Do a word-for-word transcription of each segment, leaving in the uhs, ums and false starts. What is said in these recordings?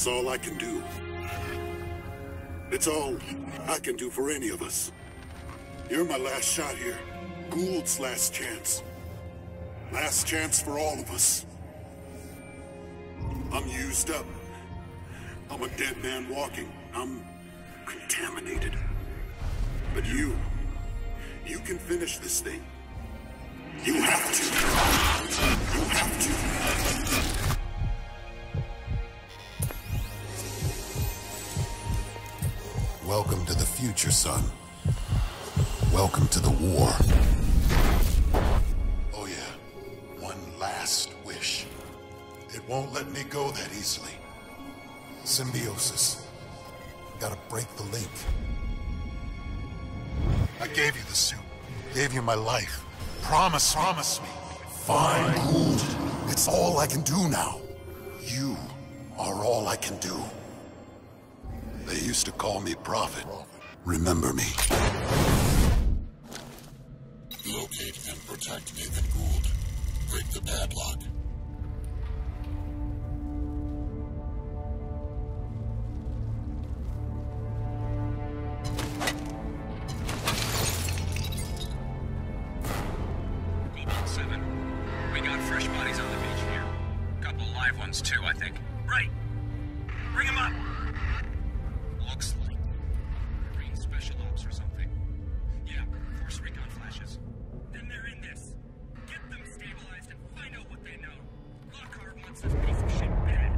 is all I can do. It's all I can do for any of us. You're my last shot here. Gould's last chance. Last chance for all of us. I'm used up. I'm a dead man walking. I'm contaminated. But you, you can finish this thing. You have to. You have to. Welcome to the future, son. Welcome to the war. Oh yeah, one last wish. It won't let me go that easily. Symbiosis. Gotta break the link. I gave you the suit. Gave you my life. Promise, promise me. Fine, Gould. It's all I can do now. You are all I can do. They used to call me Prophet. Remember me. Locate and protect David Gould. Break the padlock. Cobalt Seven. We got fresh bodies on the beach here. Couple live ones too, I think. Right. Bring them up. Looks like marine special ops or something. Yeah, force recon flashes. Then they're in this. Get them stabilized and find out what they know. Lockhart wants this piece of shit bad.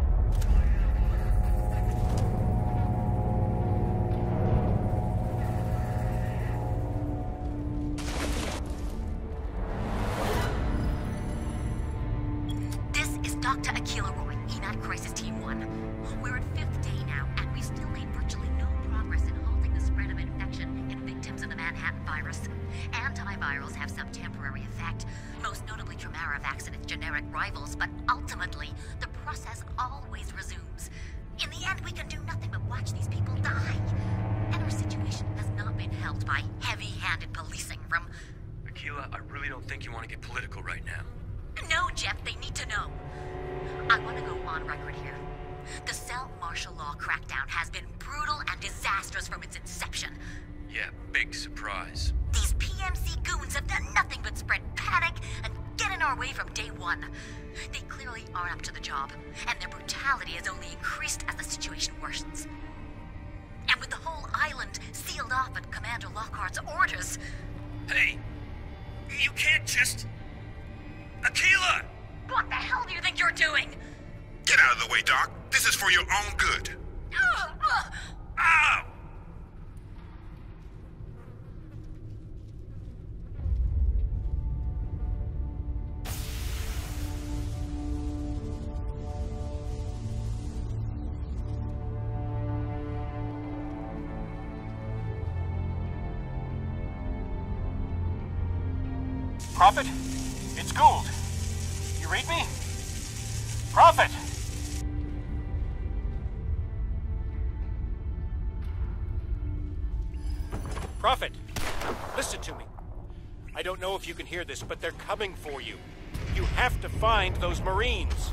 Prophet, it's Gould. You read me? Prophet! Prophet, listen to me. I don't know if you can hear this, but they're coming for you. You have to find those Marines.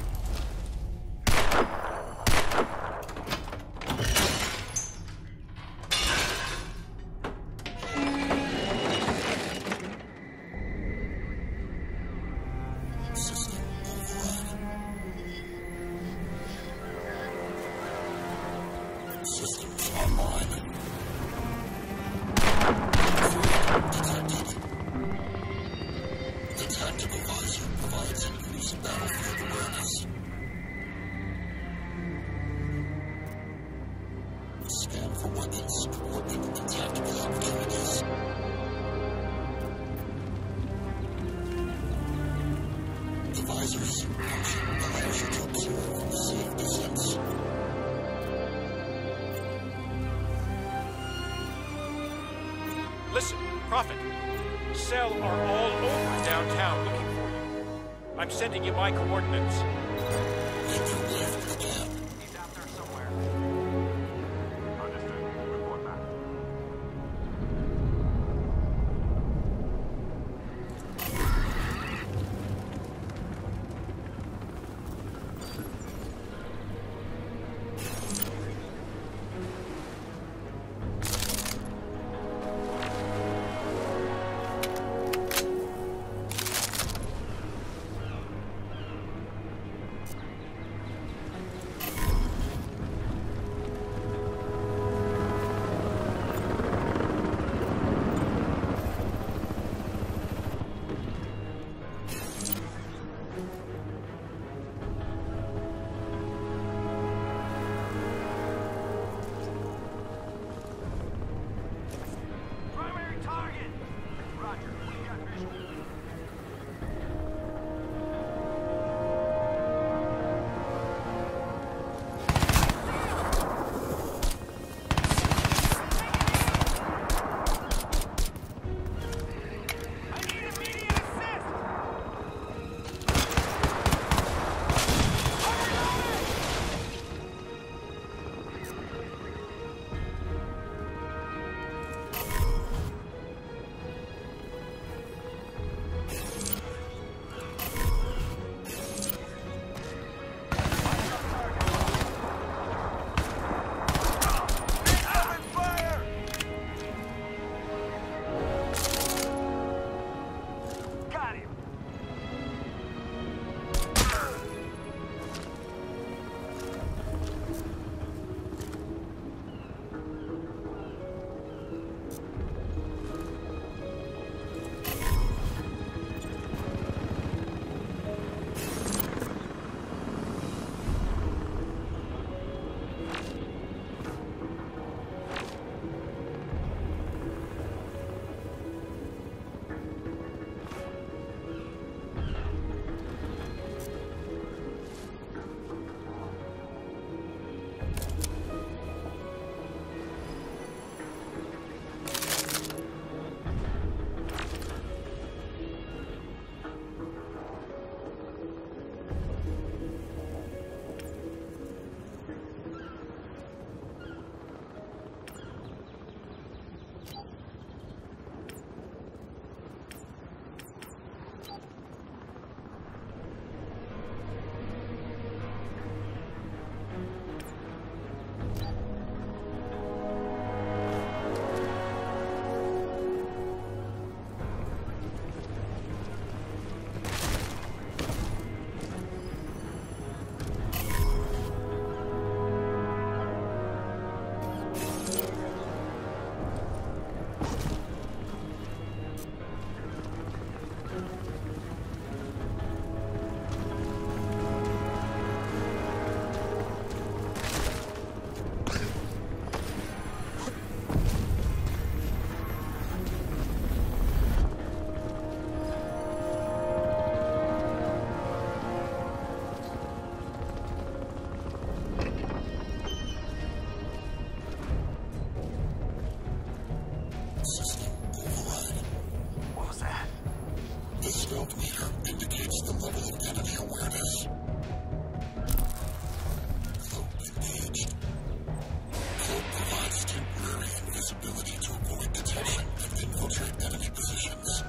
its ability to avoid detection and infiltrate enemy positions.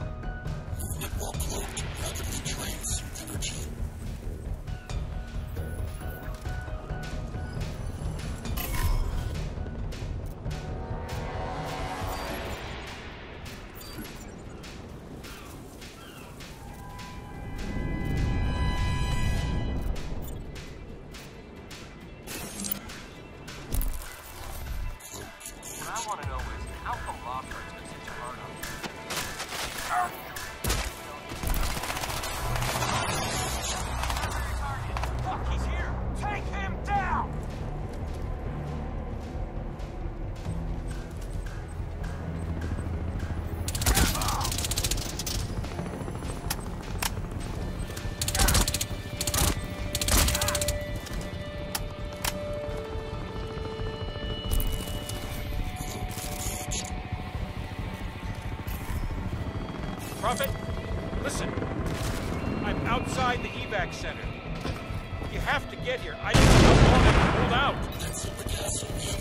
Movement while cloaked rapidly drains energy. Prophet, listen. I'm outside the evac center. You have to get here. I need to jump on it and hold out. That's it, but that's okay.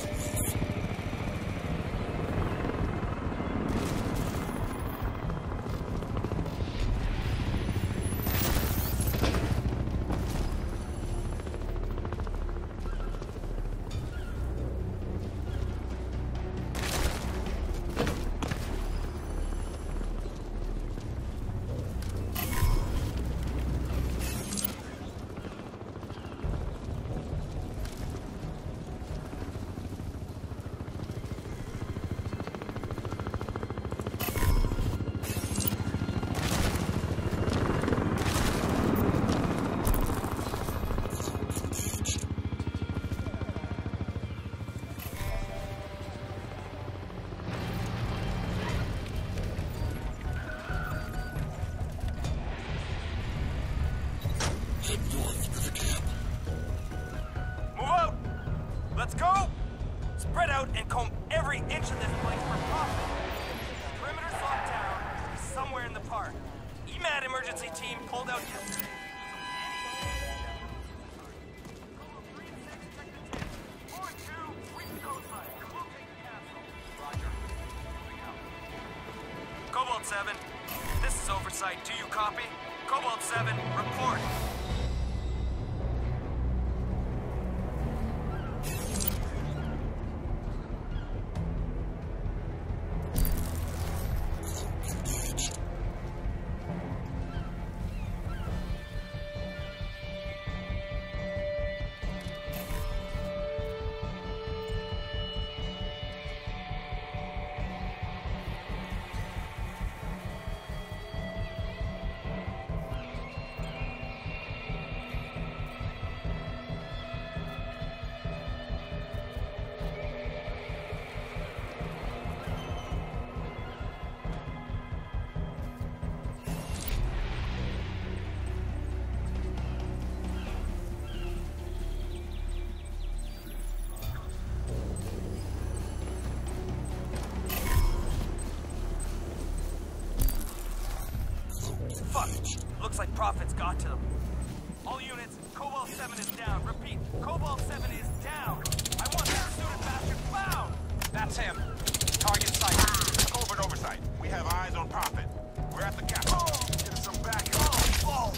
Cobalt Seven, this is oversight. Do you copy? Cobalt Seven, report. Looks like Prophet's got to them. All units, Cobalt Seven is down. Repeat, Cobalt Seven is down. I want that student bastard found. That's him. Target sighted. Covert oversight. We have eyes on Prophet. We're at the capital. Oh. Give us some backup. Oh. Oh.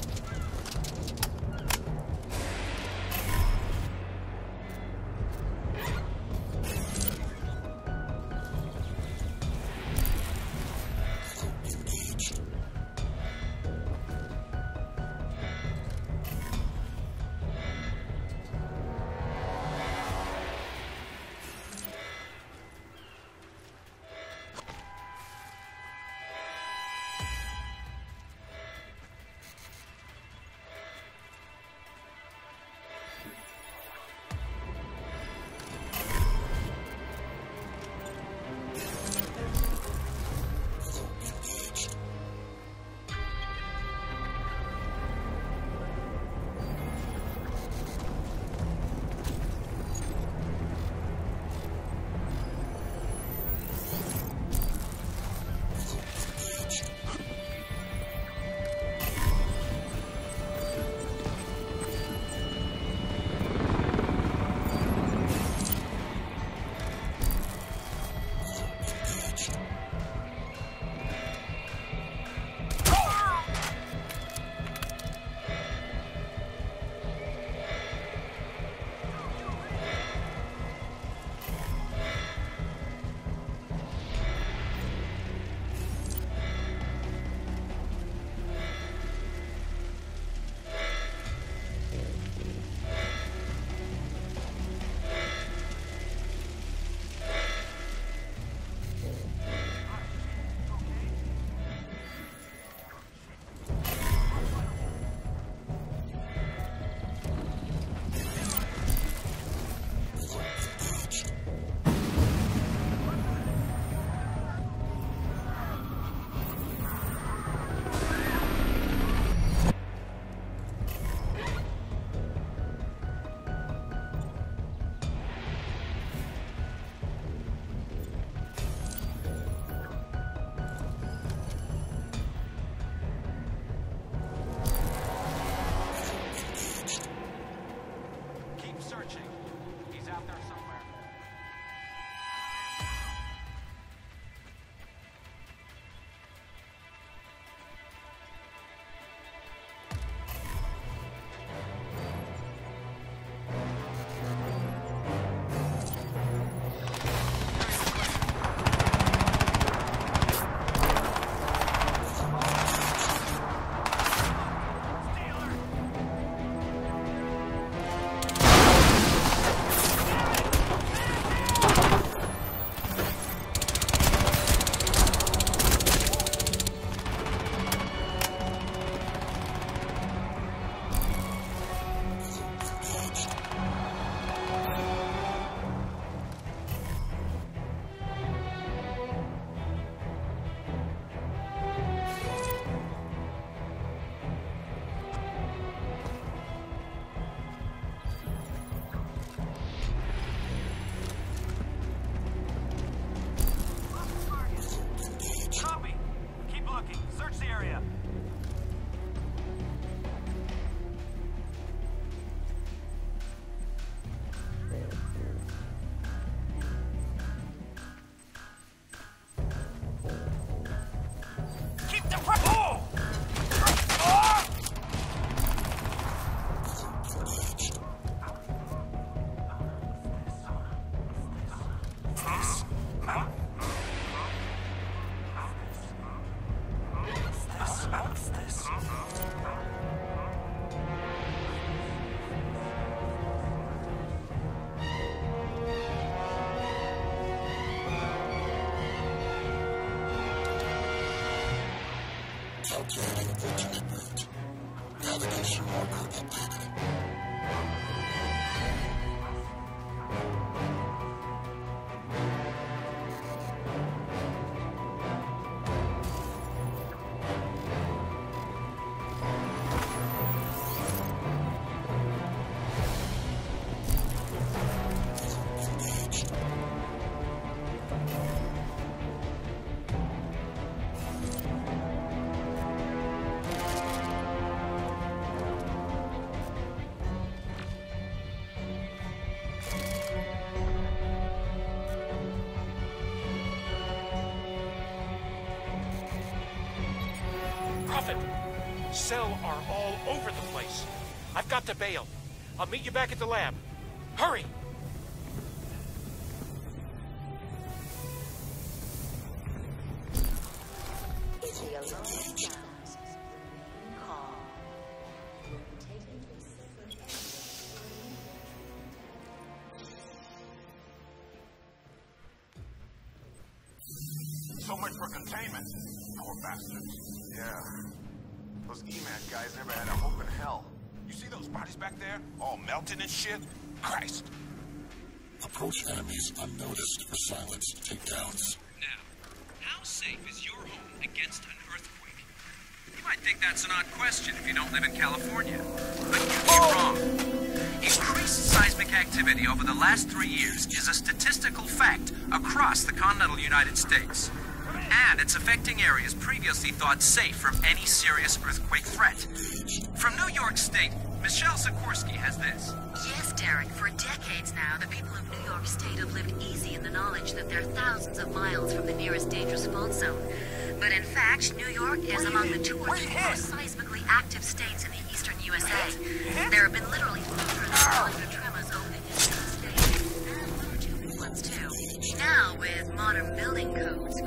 Cell are all over the place. I've got to bail. I'll meet you back at the lab. Hurry! So much for containment. Poor bastards. Yeah. Those E MAC guys never had a hope in hell. You see those bodies back there? All melting and shit? Christ! Approach enemies unnoticed for silenced takedowns. Now, how safe is your home against an earthquake? You might think that's an odd question if you don't live in California. But you're wrong. Increased seismic activity over the last three years is a statistical fact across the continental United States. And it's affecting areas previously thought safe from any serious earthquake threat. From New York State, Michelle Sikorsky has this. Yes, Derek. For decades now, the people of New York State have lived easy in the knowledge that they're thousands of miles from the nearest dangerous fault zone. But in fact, New York is among the two or three most seismically active states in the eastern U S A. There have been literally hundreds of tremors over the eastern state, and one or two big ones too. Now, with modern building codes,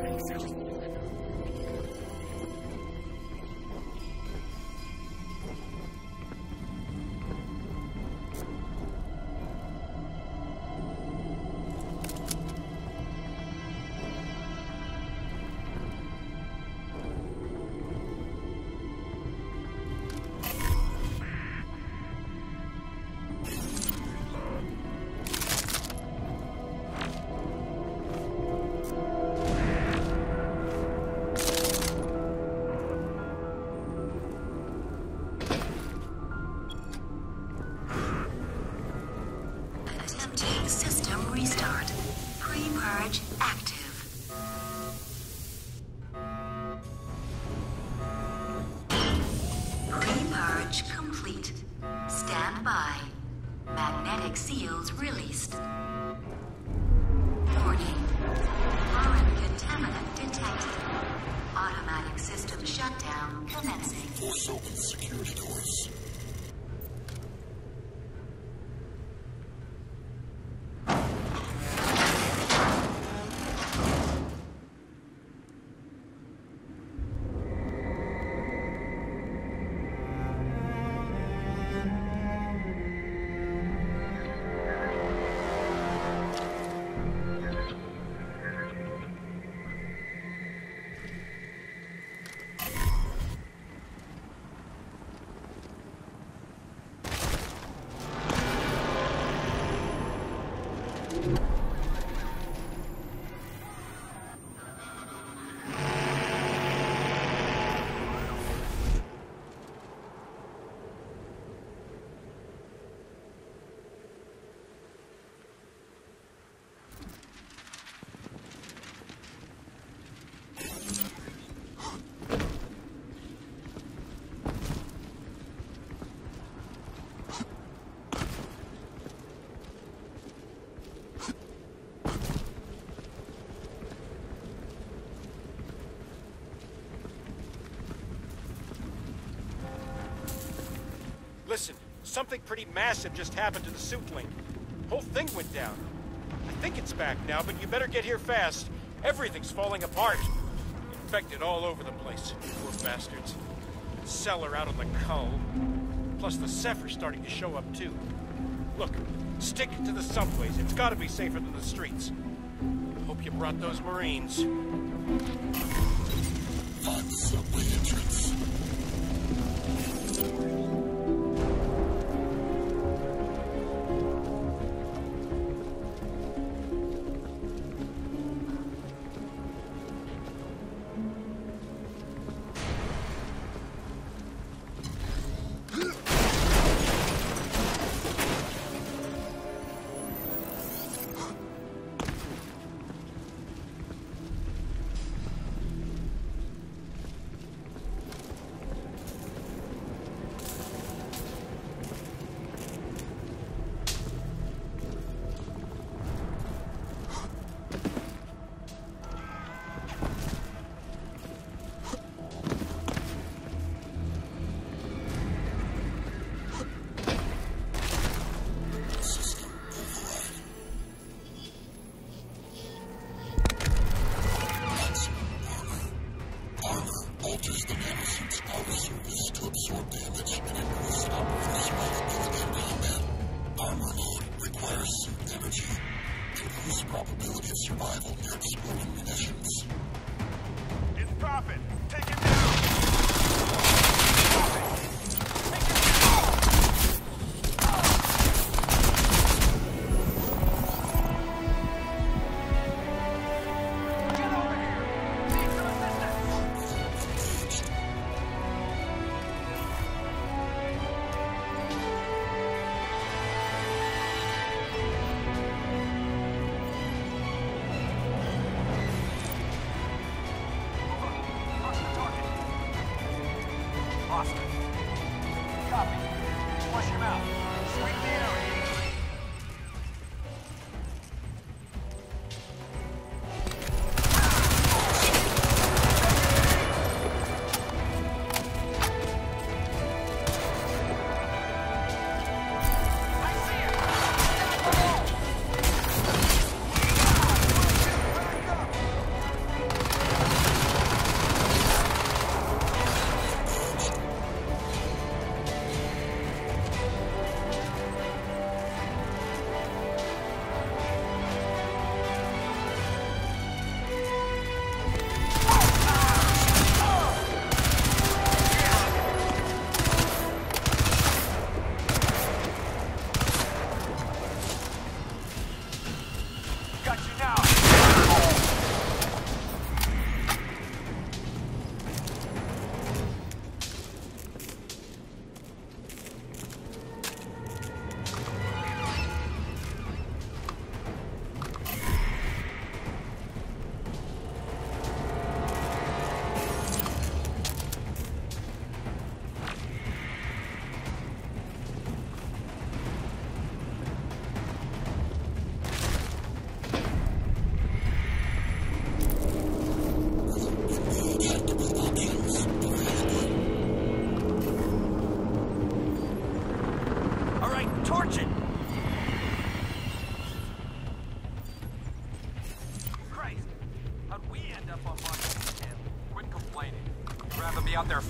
listen, something pretty massive just happened to the suit link. Whole thing went down. I think it's back now, but you better get here fast. Everything's falling apart. Infected all over the place, poor bastards. Cellar out on the cull. Plus the Zephyr's starting to show up too. Look, stick to the subways. It's gotta be safer than the streets. Hope you brought those Marines. find the subway entrance.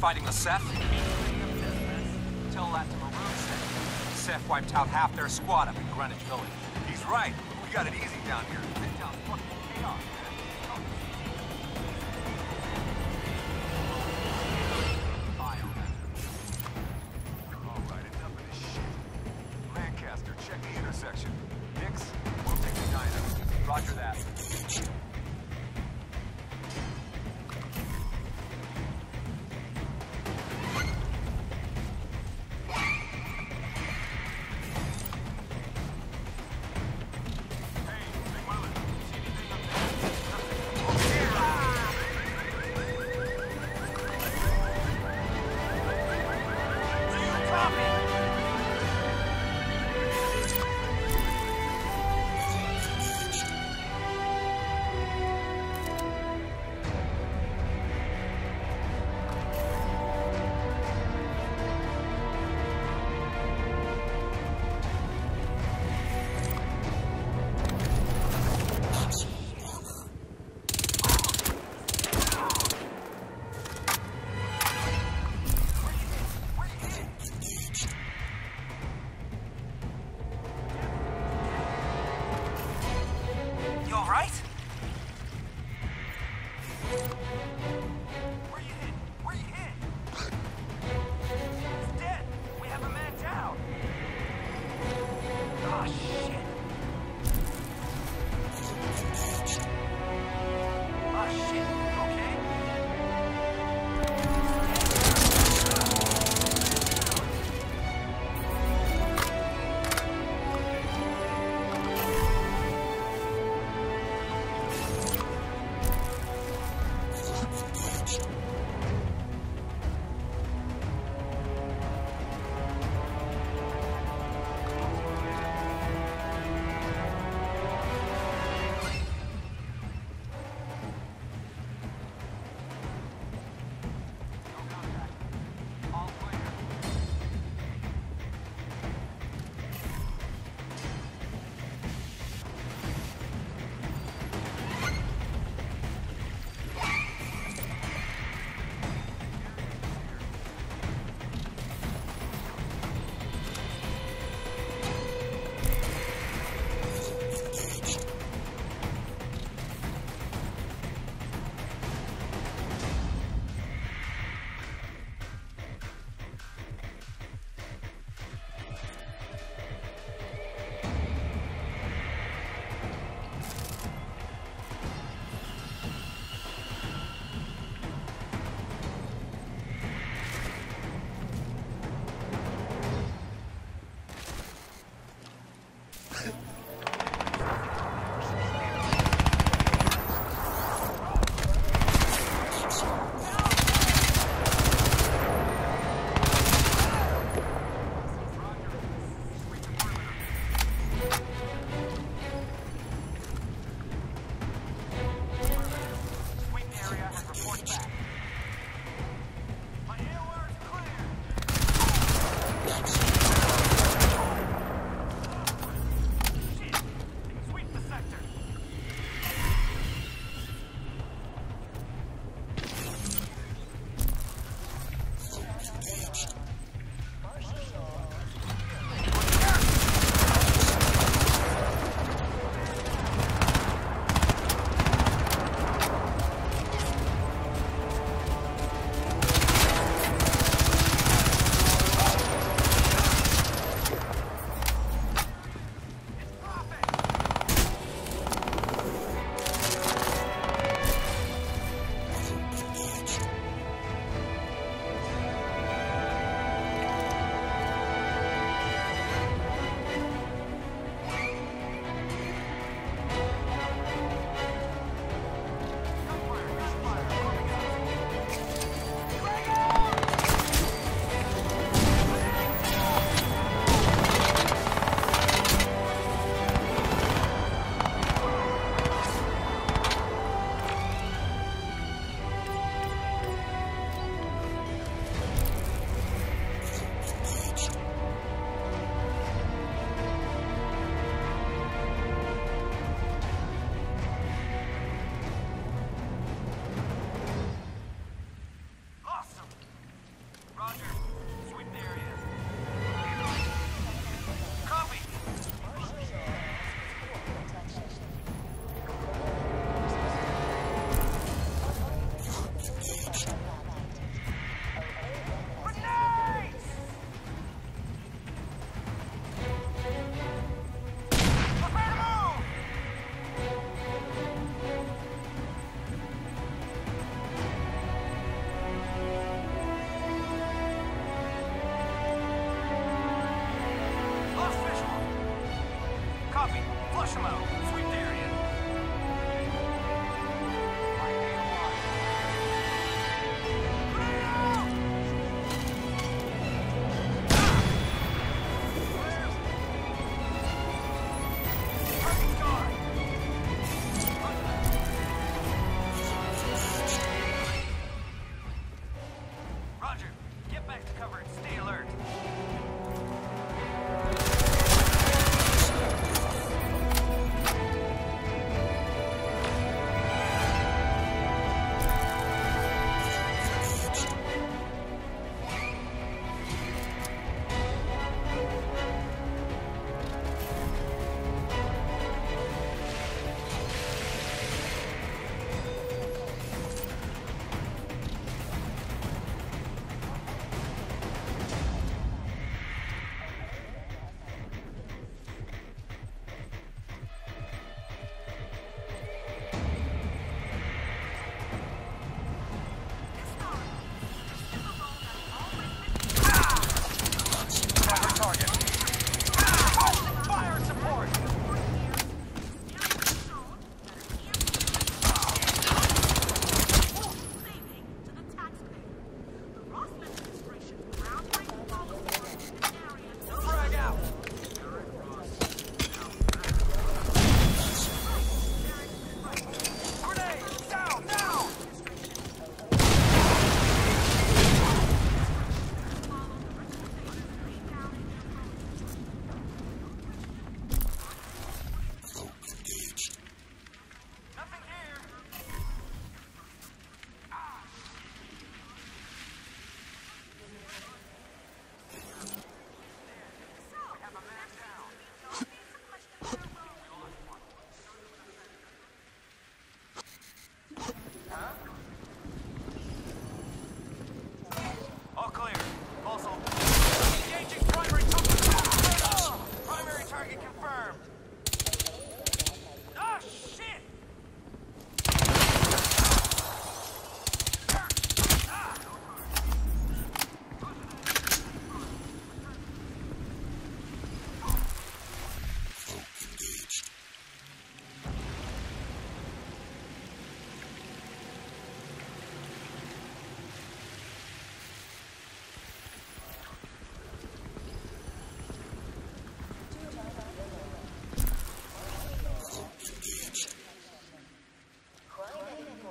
Fighting the Seth? Tell that to Maroon Seth. Seth wiped out half their squad up in Greenwich Village. He's right. We got it easy down here. Midtown's fucking chaos. Alright, enough of this shit. Lancaster, check the intersection. Nix, we'll take the diner. Roger that.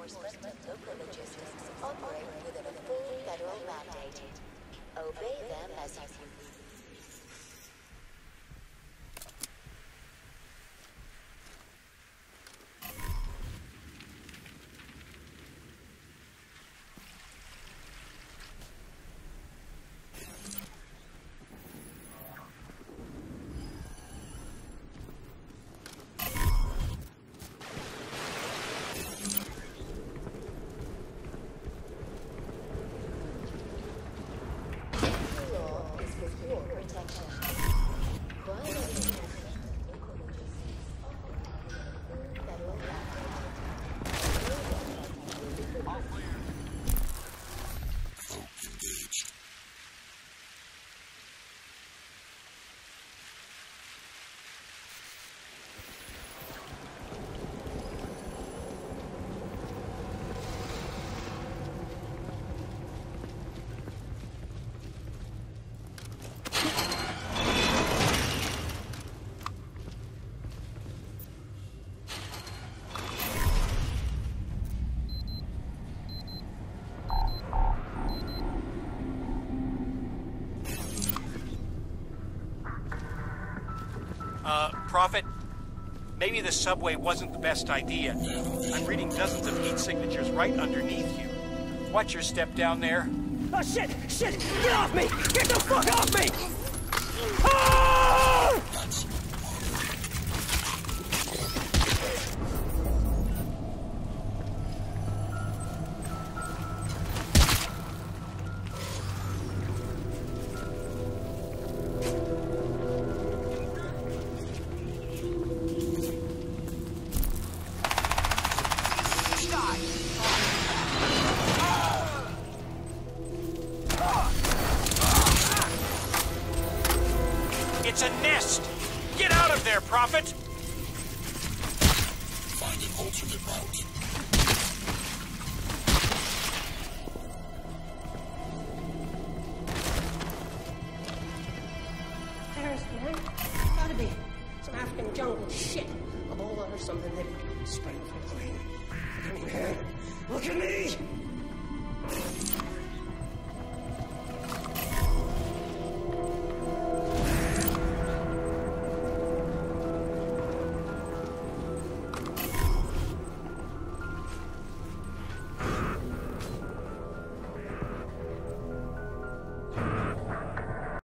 enforcement of local logistics operate within a full federal mandate. Obey them as you please. Uh, Prophet, maybe the subway wasn't the best idea. I'm reading dozens of heat signatures right underneath you. Watch your step down there. Oh shit! Shit! Get off me! Get the fuck off me! Oh! Look at me!